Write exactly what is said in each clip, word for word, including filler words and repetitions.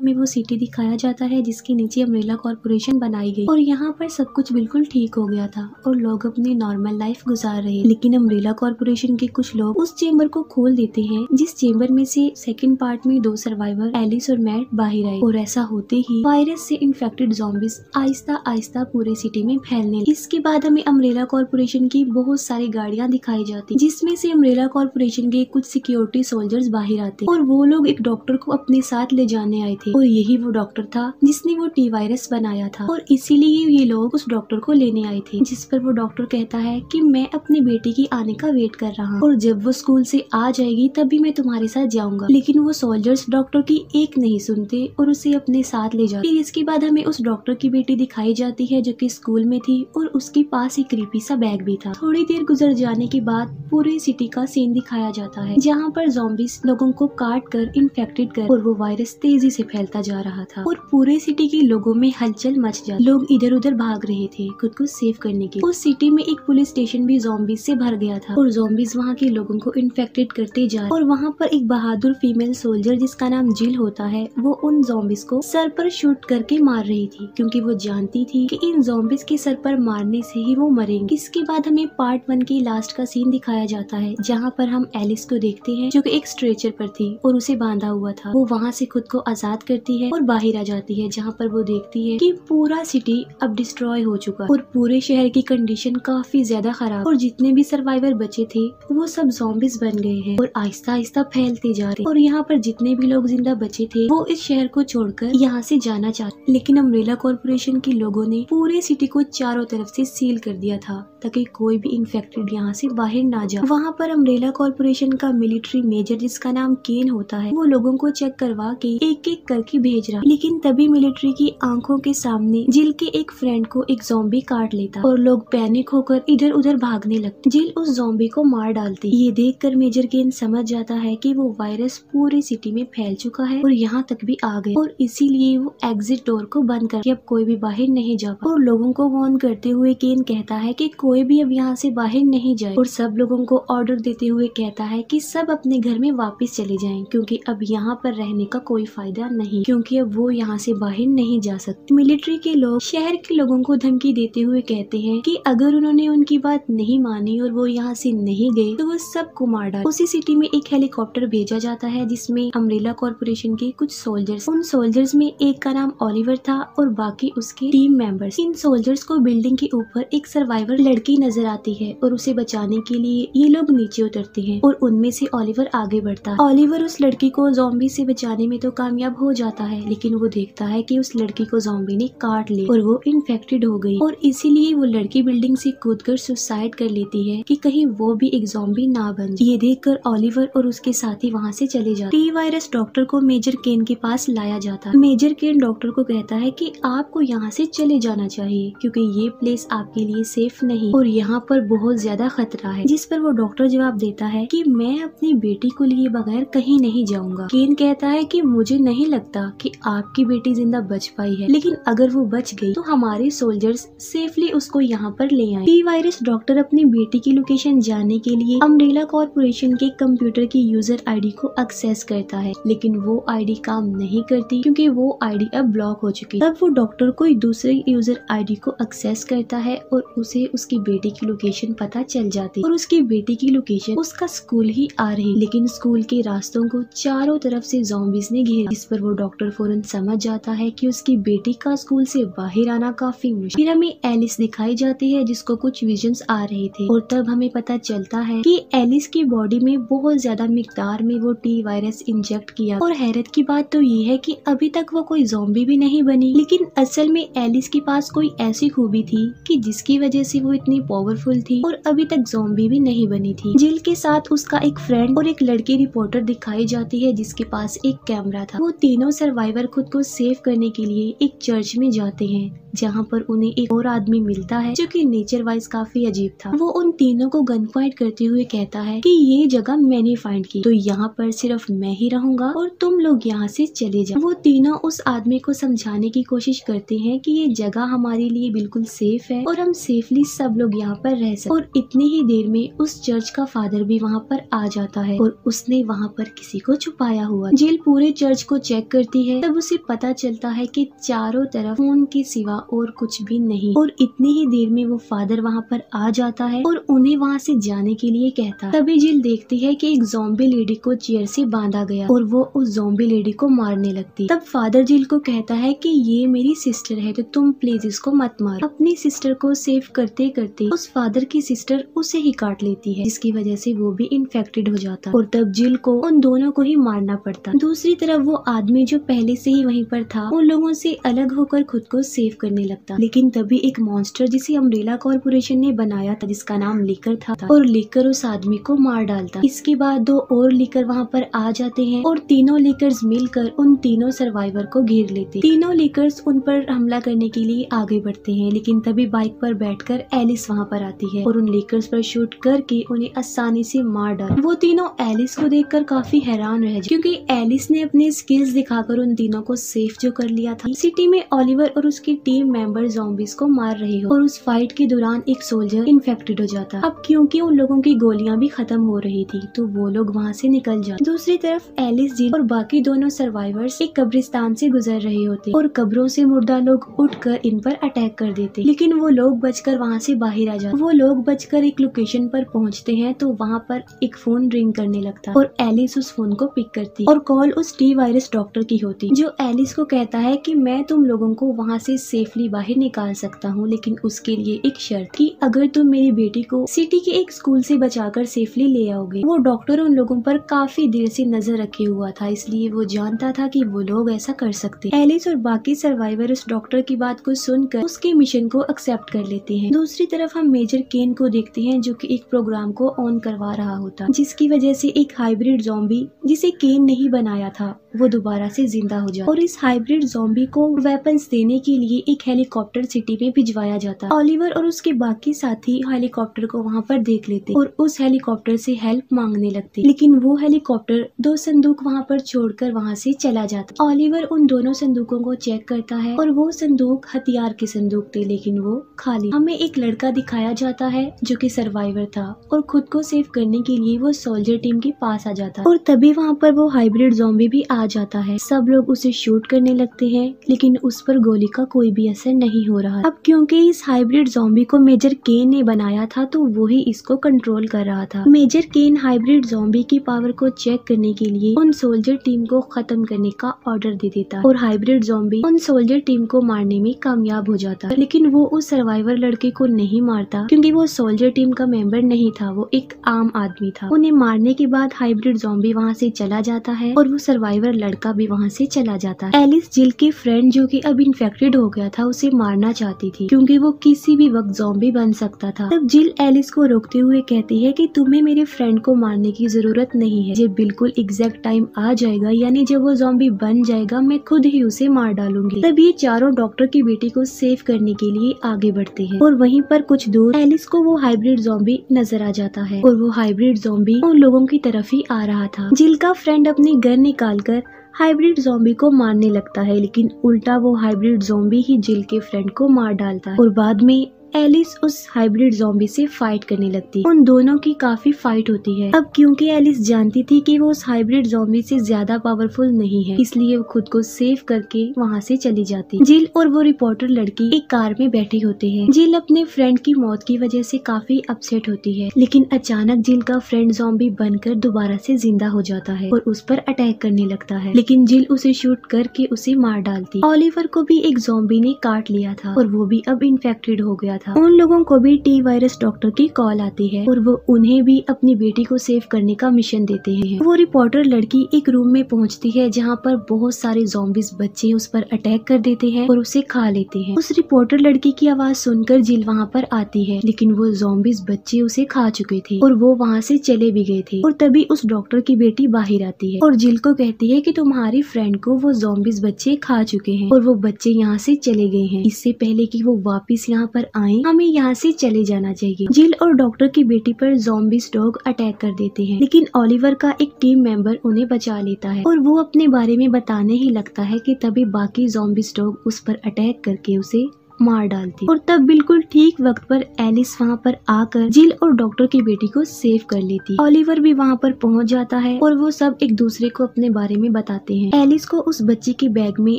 हमें वो सिटी दिखाया जाता है जिसके नीचे अम्ब्रेला कॉर्पोरेशन बनाई गई और यहाँ पर सब कुछ बिल्कुल ठीक हो गया था और लोग अपनी नॉर्मल लाइफ गुजार रहे। लेकिन अम्ब्रेला कॉर्पोरेशन के कुछ लोग उस चेंबर को खोल देते हैं जिस चेंबर में से सेकंड पार्ट में दो सर्वाइवर एलिस और मैट बाहर आए और ऐसा होते ही वायरस से इन्फेक्टेड ज़ॉम्बीज आहिस्ता आहिस्ता पूरे सिटी में फैलने। इसके बाद हमें अम्ब्रेला कॉर्पोरेशन की बहुत सारी गाड़ियाँ दिखाई जाती जिसमे से अम्ब्रेला कॉर्पोरेशन के कुछ सिक्योरिटी सोल्जर्स बाहर आते और वो लोग एक डॉक्टर को अपने साथ ले जाने आए थे और यही वो डॉक्टर था जिसने वो टी वायरस बनाया था और इसीलिए ये लोग उस डॉक्टर को लेने आए थे, जिस पर वो डॉक्टर कहता है कि मैं अपने बेटे की आने का वेट कर रहा हूँ और जब वो स्कूल से आ जाएगी तभी मैं तुम्हारे साथ जाऊंगा। लेकिन वो सोल्जर्स डॉक्टर की एक नहीं सुनते और उसे अपने साथ ले जाते। फिर इसके बाद हमें उस डॉक्टर की बेटी दिखाई जाती है जो की स्कूल में थी और उसके पास एक क्रीपी सा बैग भी था। थोड़ी देर गुजर जाने के बाद पूरे सिटी का सीन दिखाया जाता है जहाँ पर ज़ॉम्बीज लोगों को काट कर इन्फेक्टेड कर और वो वायरस तेजी से फैलता जा रहा था और पूरे सिटी के लोगों में हलचल मच जाती। लोग इधर उधर भाग रहे थे खुद को सेव करने के। उस सिटी में एक पुलिस स्टेशन भी ज़ॉम्बीज से भर गया था और ज़ॉम्बीज वहाँ के लोगों को इन्फेक्टेड करते जा और वहाँ पर एक बहादुर फीमेल सोल्जर जिसका नाम जिल होता है वो उन ज़ॉम्बीज को सर पर शूट करके मार रही थी क्योंकि वो जानती थी कि इन ज़ॉम्बीज के सर पर मारने से ही वो मरेंगे। इसके बाद हमें पार्ट वन के लास्ट का सीन दिखाया जाता है जहाँ पर हम एलिस को देखते हैं जो की एक स्ट्रेचर पर थी और उसे बांधा हुआ था। वो वहाँ से खुद को आजाद करती है और बाहर आ जाती है जहाँ पर वो देखती है कि पूरा सिटी अब डिस्ट्रॉय हो चुका और पूरे शहर की कंडीशन काफी ज्यादा खराब और जितने भी सर्वाइवर बचे थे वो सब ज़ॉम्बीज बन गए हैं और आहिस्ता आहिस्ता फैलते जा रहे और यहाँ पर जितने भी लोग जिंदा बचे थे वो इस शहर को छोड़कर यहाँ से जाना चाहते। लेकिन अम्ब्रेला कॉर्पोरेशन के लोगों ने पूरे सिटी को चारों तरफ से सील कर दिया था ताकि कोई भी इन्फेक्टेड यहाँ से बाहर ना जाए। वहाँ पर अम्ब्रेला कॉर्पोरेशन का मिलिट्री मेजर जिसका नाम केन होता है वो लोगों को चेक करवा के एक एक करके भेज रहा। लेकिन तभी मिलिट्री की आंखों के सामने जिल के एक फ्रेंड को एक ज़ॉम्बी काट लेता और लोग पैनिक होकर इधर उधर भागने लगते। जिल उस ज़ॉम्बी को मार डालती। ये देखकर मेजर केन समझ जाता है कि वो वायरस पूरे सिटी में फैल चुका है और यहाँ तक भी आ गए और इसीलिए वो एग्जिट डोर को बंद करके अब कोई भी बाहर नहीं जा पाता और लोगों को वॉर्न करते हुए केन कहता है कि कोई भी अब यहाँ से बाहर नहीं जाए और सब लोगों को ऑर्डर देते हुए कहता है कि सब अपने घर में वापस चले जाएं क्योंकि अब यहाँ पर रहने का कोई फायदा नहीं क्योंकि अब वो यहाँ से बाहर नहीं जा सकते। मिलिट्री के लोग शहर के लोगों को धमकी देते हुए कहते हैं कि अगर उन्होंने उनकी बात नहीं मानी और वो यहाँ से नहीं गए तो वो सबको मार डाले। उसी सिटी में एक हेलीकॉप्टर भेजा जाता है जिसमें अम्ब्रेला कॉर्पोरेशन के कुछ सोल्जर्स, उन सोल्जर्स में एक का नाम ऑलिवर था और बाकी उसके टीम मेंबर्स। इन सोल्जर्स को बिल्डिंग के ऊपर एक सर्वाइवर लड़की नजर आती है और उसे बचाने के लिए ये लोग नीचे उतरते हैं और उनमें से ऑलिवर आगे बढ़ता है। ऑलिवर उस लड़की को ज़ॉम्बी से बचाने में तो कामयाब हो जाता है लेकिन वो देखता है कि उस लड़की को ज़ॉम्बी ने काट लिया और वो इन्फेक्टेड हो गई और इसीलिए वो लड़की बिल्डिंग से कूदकर सुसाइड कर लेती है कि कहीं वो भी एक ज़ॉम्बी ना बन जाए। ये देखकर ऑलिवर और उसके साथी वहाँ से चले जाते। टी वायरस डॉक्टर को मेजर केन के पास लाया जाता। मेजर केन डॉक्टर को कहता है कि आपको यहाँ से चले जाना चाहिए क्योंकि ये प्लेस आपके लिए सेफ नहीं और यहाँ पर बहुत ज्यादा खतरा है, जिस पर वो डॉक्टर जवाब देता है कि मैं अपनी बेटी को लिए बगैर कहीं नहीं जाऊँगा। केन कहता है कि मुझे नहीं लगता कि आपकी बेटी जिंदा बच पाई है लेकिन अगर वो बच गई तो हमारे सोल्जर्स सेफली उसको यहाँ पर ले आए। टी वायरस डॉक्टर अपनी बेटी की लोकेशन जानने के लिए अम्ब्रेला कॉर्पोरेशन के कंप्यूटर की यूजर आईडी को एक्सेस करता है लेकिन वो आईडी काम नहीं करती क्योंकि वो आईडी अब ब्लॉक हो चुकी। तब वो डॉक्टर कोई दूसरे यूजर आईडी को एक्सेस करता है और उसे उसकी बेटी की लोकेशन पता चल जाती और उसकी बेटी की लोकेशन उसका स्कूल ही आ रही। लेकिन स्कूल के रास्तों को चारों तरफ से ज़ॉम्बीज ने घेरा, इस पर वो डॉक्टर फौरन समझ जाता है कि उसकी बेटी का स्कूल से बाहर आना काफी मुश्किल। फिर हमें एलिस दिखाई जाती है जिसको कुछ विजन्स आ रहे थे और तब हमें पता चलता है कि एलिस की बॉडी में बहुत ज्यादा मिकदार में वो टी वायरस इंजेक्ट किया और हैरत की बात तो ये है कि अभी तक वो कोई ज़ॉम्बी भी नहीं बनी। लेकिन असल में एलिस के पास कोई ऐसी खूबी थी कि जिसकी वजह से वो इतनी पावरफुल थी और अभी तक ज़ॉम्बी भी नहीं बनी थी। जिल के साथ उसका एक फ्रेंड और एक लड़की रिपोर्टर दिखाई जाती है जिसके पास एक कैमरा था। वो तीनों सर्वाइवर खुद को सेव करने के लिए एक चर्च में जाते हैं जहाँ पर उन्हें एक और आदमी मिलता है जो कि नेचर वाइज काफी अजीब था। वो उन तीनों को गन पॉइंट करते हुए कहता है कि ये जगह मैंने फाइंड की तो यहाँ पर सिर्फ मैं ही रहूंगा और तुम लोग यहाँ से चले जाओ। वो तीनों उस आदमी को समझाने की कोशिश करते हैं कि ये जगह हमारे लिए बिल्कुल सेफ है और हम सेफली सब लोग यहाँ पर रह सकते। और इतनी ही देर में उस चर्च का फादर भी वहाँ पर आ जाता है और उसने वहाँ पर किसी को छुपाया हुआ। जिल पूरे चर्च को चेक करती है। तब उसे पता चलता है कि चारों तरफ खून के सिवा और कुछ भी नहीं, और इतनी ही देर में वो फादर वहाँ पर आ जाता है और उन्हें वहाँ से जाने के लिए कहता है। तभी जिल देखती है कि एक ज़ॉम्बी लेडी को चेयर से बांधा गया और वो उस ज़ॉम्बी लेडी को मारने लगती। तब फादर जिल को कहता है कि ये मेरी सिस्टर है तो तुम प्लीज इसको मत मारो। अपनी सिस्टर को सेव करते करते उस फादर की सिस्टर उसे ही काट लेती है, जिसकी वजह से वो भी इन्फेक्टेड हो जाता और तब जिल को उन दोनों को ही मारना पड़ता। दूसरी तरफ वो आदमी जो पहले से ही वहीं पर था उन लोगों से अलग होकर खुद को सेव करने लगता। लेकिन तभी एक मॉन्स्टर जिसे अम्ब्रेला कॉर्पोरेशन ने बनाया था, जिसका नाम लीकर था, और लीकर उस आदमी को मार डालता। इसके बाद दो और लीकर वहाँ पर आ जाते हैं और तीनों लीकर्स मिलकर उन तीनों सर्वाइवर को घेर लेते। तीनों लीकर्स उन पर हमला करने के लिए आगे बढ़ते हैं, लेकिन तभी बाइक पर बैठकर एलिस वहाँ पर आती है और उन लीकर्स पर शूट करके उन्हें आसानी से मार डाल। वो तीनों एलिस को देखकर काफी हैरान रह जाते क्योंकि एलिस ने अपने स्किल्स दिखाकर उन तीनों को सेफ जो कर लिया था। सिटी में ओलिवर और उसकी टीम मेंबर ज़ॉम्बीज़ को मार रहे हो और उस फाइट के दौरान एक सोल्जर इन्फेक्टेड हो जाता। अब क्योंकि उन लोगों की गोलियां भी खत्म हो रही थी तो वो लोग वहाँ से निकल जाते। दूसरी तरफ एलिस, जिल और बाकी दोनों सर्वाइवर्स एक कब्रिस्तान से गुजर रहे होते और कब्रों से मुर्दा लोग उठकर इन पर अटैक कर देते, लेकिन वो लोग बचकर वहाँ से बाहर आ जाते। वो लोग बचकर एक लोकेशन पर पहुँचते हैं तो वहाँ पर एक फोन रिंग करने लगता और एलिस उस फोन को पिक करती और कॉल उस टी वायरस डॉक्टर की होती जो एलिस को कहता है कि मैं तुम लोगों को वहाँ से सेफली बाहर निकाल सकता हूँ, लेकिन उसके लिए एक शर्त कि अगर तुम मेरी बेटी को सिटी के एक स्कूल से बचाकर सेफली ले आओगे। वो डॉक्टर उन लोगों पर काफी देर से नजर रखे हुआ था, इसलिए वो जानता था कि वो लोग ऐसा कर सकते। एलिस और बाकी सर्वाइवर उस डॉक्टर की बात को सुनकर उसके मिशन को एक्सेप्ट कर लेते हैं। दूसरी तरफ हम मेजर केन को देखते हैं जो कि एक प्रोग्राम को ऑन करवा रहा होता, जिसकी वजह से एक हाइब्रिड ज़ॉम्बी जिसे केन नहीं बनाया था वो दोबारा से जिंदा हो जाता और इस हाइब्रिड ज़ॉम्बी को वेपन्स देने के लिए एक हेलीकॉप्टर सिटी में भिजवाया जाता। ओलिवर और उसके बाकी साथी हेलीकॉप्टर को वहाँ पर देख लेते और उस हेलीकॉप्टर से हेल्प मांगने लगते, लेकिन वो हेलीकॉप्टर दो संदूक वहाँ पर छोड़कर वहाँ से चला जाता। ओलिवर उन दोनों संदूकों को चेक करता है और वो संदूक हथियार के संदूक थे, लेकिन वो खाली। हमें एक लड़का दिखाया जाता है जो की सर्वाइवर था और खुद को सेव करने के लिए वो सोल्जर टीम के पास आ जाता और तभी वहाँ पर वो हाइब्रिड ज़ॉम्बी भी आ जाता है। सब लोग उसे शूट करने लगते हैं, लेकिन उस पर गोली का कोई भी असर नहीं हो रहा। अब क्योंकि इस हाइब्रिड ज़ॉम्बी को मेजर केन ने बनाया था तो वो ही इसको कंट्रोल कर रहा था। मेजर केन हाइब्रिड ज़ॉम्बी की पावर को चेक करने के लिए उन सोल्जर टीम को खत्म करने का ऑर्डर दे देता और हाइब्रिड ज़ॉम्बी उन सोल्जर टीम को मारने में कामयाब हो जाता, लेकिन वो उस सर्वाइवर लड़के को नहीं मारता क्योंकि वो सोल्जर टीम का मेंबर नहीं था, वो एक आम आदमी था। उन्हें मारने के बाद हाइब्रिड ज़ॉम्बी वहाँ से चला जाता है और वो सर्वाइवर लड़का भी वहाँ से चला जाता है। एलिस जिल के फ्रेंड जो कि अब इन्फेक्टेड हो गया था उसे मारना चाहती थी क्योंकि वो किसी भी वक्त ज़ॉम्बी बन सकता था। तब जिल एलिस को रोकते हुए कहती है कि तुम्हें मेरे फ्रेंड को मारने की जरूरत नहीं है, जब बिल्कुल एग्जैक्ट टाइम आ जाएगा, यानी जब वो ज़ॉम्बी बन जाएगा मैं खुद ही उसे मार डालूंगी। तब ये चारों डॉक्टर की बेटी को सेव करने के लिए आगे बढ़ते है और वहीं पर कुछ दूर एलिस को वो हाइब्रिड ज़ॉम्बी नजर आ जाता है और वो हाइब्रिड ज़ॉम्बी उन लोगों की तरफ ही आ रहा था। जिल का फ्रेंड अपने गन निकालकर हाइब्रिड ज़ॉम्बी को मारने लगता है, लेकिन उल्टा वो हाइब्रिड ज़ॉम्बी ही जिल के फ्रेंड को मार डालता है और बाद में एलिस उस हाइब्रिड ज़ॉम्बी से फाइट करने लगती। उन दोनों की काफी फाइट होती है। अब क्योंकि एलिस जानती थी कि वो उस हाइब्रिड ज़ॉम्बी से ज्यादा पावरफुल नहीं है, इसलिए वो खुद को सेव करके वहाँ से चली जाती। जिल और वो रिपोर्टर लड़की एक कार में बैठे होते हैं। जिल अपने फ्रेंड की मौत की वजह से काफी अपसेट होती है, लेकिन अचानक जिल का फ्रेंड ज़ॉम्बी बनकर दोबारा से जिंदा हो जाता है और उस पर अटैक करने लगता है, लेकिन जिल उसे शूट करके उसे मार डालती। ओलिवर को भी एक ज़ॉम्बी ने काट लिया था और वो भी अब इन्फेक्टेड हो गया था। उन लोगों को भी टी वायरस डॉक्टर की कॉल आती है और वो उन्हें भी अपनी बेटी को सेव करने का मिशन देते हैं। वो रिपोर्टर लड़की एक रूम में पहुंचती है जहां पर बहुत सारे ज़ॉम्बीज़ बच्चे उस पर अटैक कर देते हैं और उसे खा लेते हैं। उस रिपोर्टर लड़की की आवाज़ सुनकर जिल वहां पर आती है, लेकिन वो ज़ॉम्बीज़ बच्चे उसे खा चुके थे और वो वहाँ से चले भी गए थे। और तभी उस डॉक्टर की बेटी बाहर आती है और जिल को कहती है कि तुम्हारी फ्रेंड को वो ज़ॉम्बीज़ बच्चे खा चुके हैं और वो बच्चे यहाँ से चले गए हैं। इससे पहले कि वो वापिस यहाँ पर आए हमें यहाँ से चले जाना चाहिए। जिल और डॉक्टर की बेटी पर ज़ॉम्बीज़ डॉग अटैक कर देते हैं, लेकिन ओलिवर का एक टीम मेंबर उन्हें बचा लेता है और वो अपने बारे में बताने ही लगता है कि तभी बाकी ज़ॉम्बीज़ डॉग उस पर अटैक करके उसे मार डालती और तब बिल्कुल ठीक वक्त पर एलिस वहां पर आकर जिल और डॉक्टर की बेटी को सेव कर लेती। ऑलिवर भी वहां पर पहुंच जाता है और वो सब एक दूसरे को अपने बारे में बताते हैं। एलिस को उस बच्ची के बैग में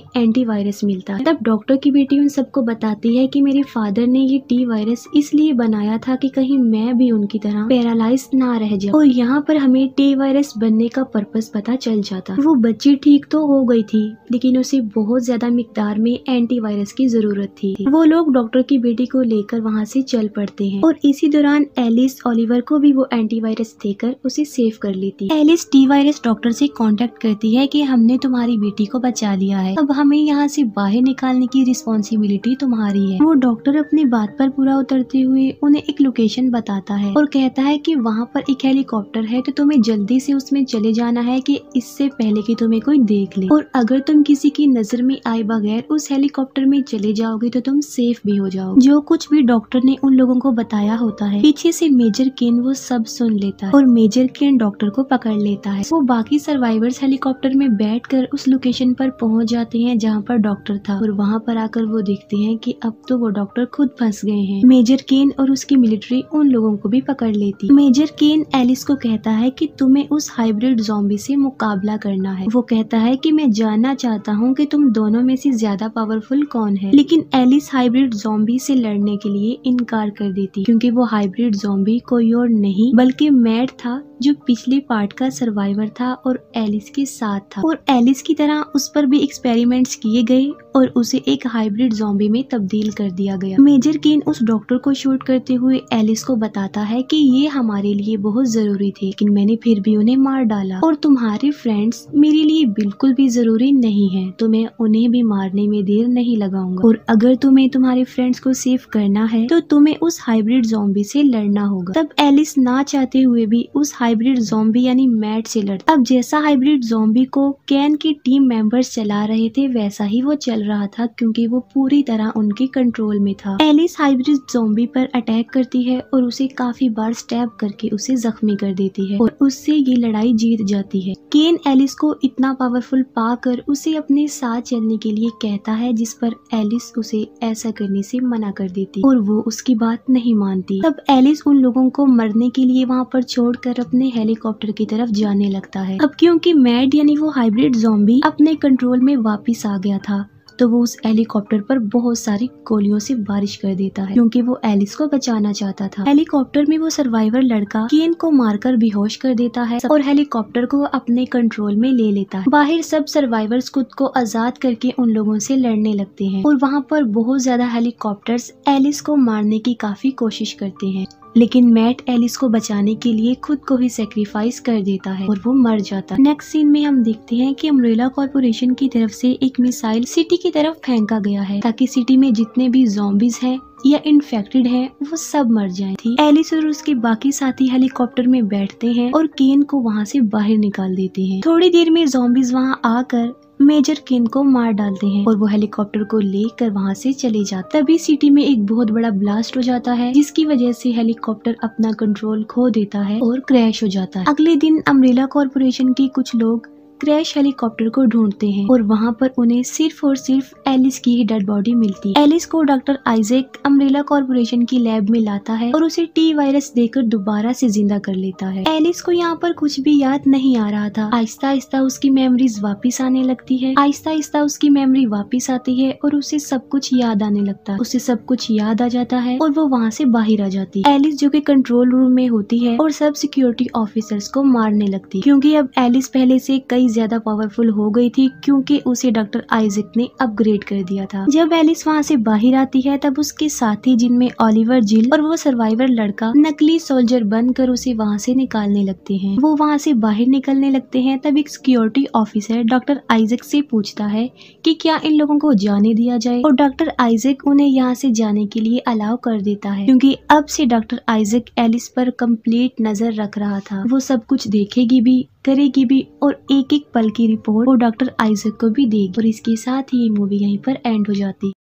एंटीवायरस मिलता है। तब डॉक्टर की बेटी उन सबको बताती है कि मेरे फादर ने ये टी वायरस इसलिए बनाया था कि कहीं मैं भी उनकी तरह पैरालाइज ना रह जाऊं और यहाँ पर हमें टी वायरस बनने का पर्पस पता चल जाता। वो बच्ची ठीक तो हो गई थी लेकिन उसे बहुत ज्यादा मिकदार में एंटीवायरस की जरूरत थी। वो लोग डॉक्टर की बेटी को लेकर वहाँ से चल पड़ते हैं और इसी दौरान एलिस ऑलिवर को भी वो एंटीवायरस देकर उसे सेव कर लेती। एलिस टी वायरस डॉक्टर से कांटेक्ट करती है कि हमने तुम्हारी बेटी को बचा लिया है, अब हमें यहाँ से बाहर निकालने की रिस्पॉन्सिबिलिटी तुम्हारी है। वो डॉक्टर अपनी बात पर पूरा उतरते हुए उन्हें एक लोकेशन बताता है और कहता है कि वहाँ पर एक हेलीकॉप्टर है तो तुम्हें जल्दी से उसमें चले जाना है कि इससे पहले कि तुम्हें कोई देख ले, और अगर तुम किसी की नजर में आए बगैर उस हेलीकॉप्टर में चले जाओगे तो तुम सेफ भी हो जाओगे। जो कुछ भी डॉक्टर ने उन लोगों को बताया होता है पीछे से मेजर केन वो सब सुन लेता है और मेजर केन डॉक्टर को पकड़ लेता है। वो बाकी सर्वाइवर्स हेलीकॉप्टर में बैठकर उस लोकेशन पर पहुंच जाते हैं जहां पर डॉक्टर था और वहां पर आकर वो देखते हैं कि अब तो वो डॉक्टर खुद फंस गए हैं। मेजर केन और उसकी मिलिट्री उन लोगों को भी पकड़ लेती। मेजर केन एलिस को कहता है कि तुम्हें उस हाइब्रिड ज़ॉम्बी से मुकाबला करना है। वो कहता है कि मैं जानना चाहता हूँ कि तुम दोनों में से ज्यादा पावरफुल कौन है, लेकिन एलिस हाइब्रिड ज़ॉम्बी से लड़ने के लिए इनकार कर देती क्योंकि वो हाइब्रिड ज़ॉम्बी कोई और नहीं बल्कि मैट था जो पिछले पार्ट का सर्वाइवर था और एलिस के साथ था और एलिस की तरह उस पर भी एक्सपेरिमेंट्स किए गए और उसे एक हाइब्रिड ज़ॉम्बी में तब्दील कर दिया गया। मेजर केन उस डॉक्टर को शूट करते हुए एलिस को बताता है कि ये हमारे लिए बहुत जरूरी थे लेकिन मैंने फिर भी उन्हें मार डाला और तुम्हारे फ्रेंड्स मेरे लिए बिल्कुल भी जरूरी नहीं है तो मैं उन्हें भी मारने में देर नहीं लगाऊंगा, और अगर तुम्हें तुम्हारे फ्रेंड्स को सेव करना है तो तुम्हें उस हाइब्रिड ज़ॉम्बी से लड़ना होगा। तब एलिस ना चाहते हुए भी उस हाइब्रिड ज़ॉम्बी यानी मैट से लड़ता। अब जैसा हाइब्रिड ज़ॉम्बी को कैन के टीम मेंबर्स चला रहे थे वैसा ही वो चल रहा था क्योंकि वो पूरी तरह उनके कंट्रोल में था। एलिस हाइब्रिड ज़ॉम्बी पर अटैक करती है और उसे काफी बार स्टैब करके उसे जख्मी कर देती है और उससे ये लड़ाई जीत जाती है। केन एलिस को इतना पावरफुल पाकर उसे अपने साथ चलने के लिए कहता है जिस पर एलिस उसे ऐसा करने से मना कर देती और वो उसकी बात नहीं मानती। तब एलिस उन लोगों को मरने के लिए वहाँ पर छोड़कर अपने हेलीकॉप्टर की तरफ जाने लगता है। अब क्योंकि मैड यानी वो हाइब्रिड ज़ॉम्बी अपने कंट्रोल में वापस आ गया था तो वो उस हेलीकॉप्टर पर बहुत सारी गोलियों से बारिश कर देता है क्योंकि वो एलिस को बचाना चाहता था। हेलीकॉप्टर में वो सर्वाइवर लड़का केन को मारकर बेहोश कर देता है और हेलीकॉप्टर को अपने कंट्रोल में ले लेता है। बाहर सब सर्वाइवर्स खुद को आजाद करके उन लोगों से लड़ने लगते हैं और वहाँ पर बहुत ज्यादा हेलीकॉप्टर्स एलिस को मारने की काफी कोशिश करते हैं लेकिन मैट एलिस को बचाने के लिए खुद को ही सेक्रीफाइस कर देता है और वो मर जाता है। नेक्स्ट सीन में हम देखते हैं कि अम्ब्रेला कॉर्पोरेशन की तरफ से एक मिसाइल सिटी की तरफ फेंका गया है ताकि सिटी में जितने भी ज़ॉम्बीज हैं या इन्फेक्टेड है वो सब मर जाए थी। एलिस और उसके बाकी साथी हेलीकॉप्टर में बैठते हैं और केन को वहाँ से बाहर निकाल देते हैं। थोड़ी देर में ज़ॉम्बीज वहाँ आकर मेजर केन को मार डालते हैं और वो हेलीकॉप्टर को लेकर वहाँ से चले जाते। तभी सिटी में एक बहुत बड़ा ब्लास्ट हो जाता है जिसकी वजह से हेलीकॉप्टर अपना कंट्रोल खो देता है और क्रैश हो जाता है। अगले दिन अम्ब्रेला कॉर्पोरेशन के कुछ लोग क्रैश हेलीकॉप्टर को ढूंढते हैं और वहाँ पर उन्हें सिर्फ और सिर्फ एलिस की ही डेड बॉडी मिलती है। एलिस को डॉक्टर आइजैक अम्ब्रेला कॉर्पोरेशन की लैब में लाता है और उसे टी वायरस देकर दोबारा से जिंदा कर लेता है। एलिस को यहाँ पर कुछ भी याद नहीं आ रहा था। आहिस्ता आहिस्ता उसकी मेमोरीज वापस आने लगती है। आहिस्ता आहिस्ता उसकी मेमोरी वापस आती है और उसे सब कुछ याद आने लगता है। उसे सब कुछ याद आ जाता है और वो वहाँ से बाहर आ जाती है। एलिस जो की कंट्रोल रूम में होती है और सब सिक्योरिटी ऑफिसर्स को मारने लगती है क्योंकि अब एलिस पहले से कई ज्यादा पावरफुल हो गई थी क्योंकि उसे डॉक्टर आइजैक ने अपग्रेड कर दिया था। जब एलिस वहाँ से बाहर आती है तब उसके साथी जिनमें ऑलिवर, जिल और वो सर्वाइवर लड़का नकली सोल्जर बनकर उसे वहाँ से निकालने लगते हैं। वो वहाँ से बाहर निकलने लगते हैं तब एक सिक्योरिटी ऑफिसर डॉक्टर आइजैक से पूछता है कि क्या इन लोगों को जाने दिया जाए और डॉक्टर आइजैक उन्हें यहाँ से जाने के लिए अलाउ कर देता है क्योंकि अब से डॉक्टर आइजैक एलिस पर कम्प्लीट नजर रख रहा था। वो सब कुछ देखेगी भी, करेगी भी और एक एक पल की रिपोर्ट वो डॉक्टर आइजैक को भी देगी। और इसके साथ ही ये मूवी यहीं पर एंड हो जाती।